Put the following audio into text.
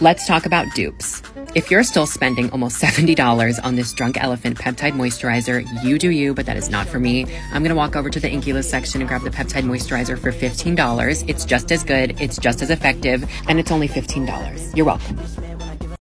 Let's talk about dupes. If you're still spending almost $70 on this Drunk Elephant Peptide Moisturizer, you do you, but that is not for me. I'm gonna walk over to the Inkey List section and grab the Peptide Moisturizer for $15. It's just as good, it's just as effective, and it's only $15. You're welcome.